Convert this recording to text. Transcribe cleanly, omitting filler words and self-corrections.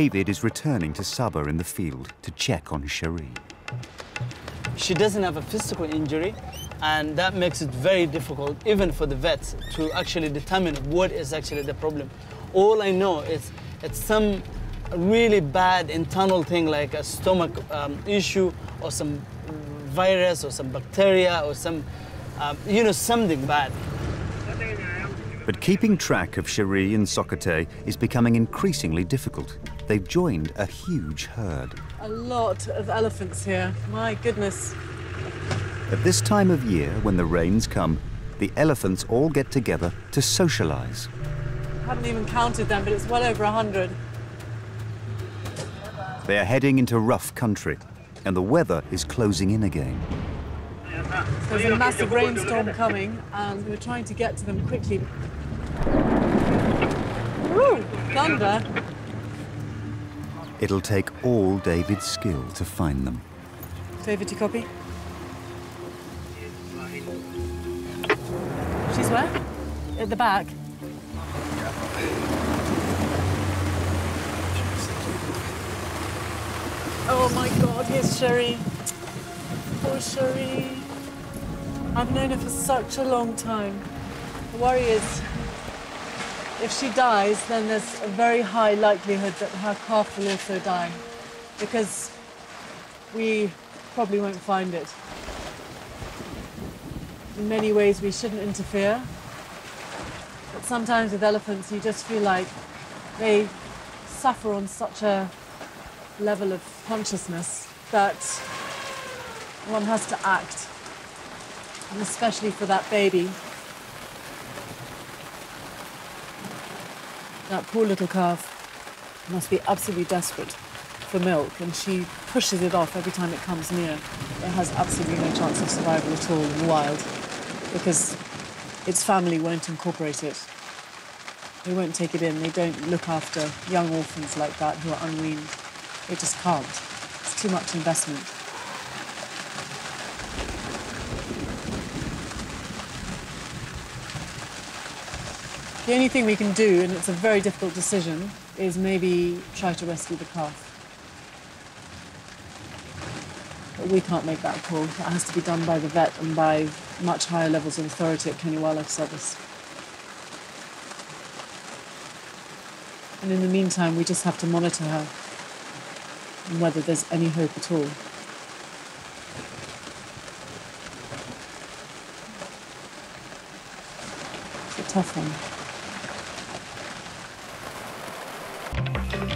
David is returning to Sabah in the field to check on Cherie. She doesn't have a physical injury, and that makes it very difficult, even for the vets, to actually determine what is actually the problem. All I know is it's some really bad internal thing, like a stomach issue or some virus or some bacteria or some, something bad. But keeping track of Cherie and Sokate is becoming increasingly difficult. They've joined a huge herd. A lot of elephants here, my goodness. At this time of year, when the rains come, the elephants all get together to socialise. I haven't even counted them, but it's well over 100. They are heading into rough country, and the weather is closing in again. There's a massive rainstorm coming, and we're trying to get to them quickly. Woo! Thunder! It'll take all David's skill to find them. David, do you copy? She's where? At the back. Oh, my God, here's Cherie. Poor Cherie. I've known her for such a long time. The worry is, if she dies, then there's a very high likelihood that her calf will also die, because we probably won't find it. In many ways, we shouldn't interfere. But sometimes with elephants, you just feel like they suffer on such a level of consciousness that one has to act, and especially for that baby. That poor little calf must be absolutely desperate for milk, and she pushes it off every time it comes near. It has absolutely no chance of survival at all in the wild, because its family won't incorporate it. They won't take it in. They don't look after young orphans like that who are unweaned. They just can't. It's too much investment. The only thing we can do, and it's a very difficult decision, is maybe try to rescue the calf. But we can't make that call. That has to be done by the vet and by much higher levels of authority at Kenya Wildlife Service. And in the meantime, we just have to monitor her and whether there's any hope at all. It's a tough one.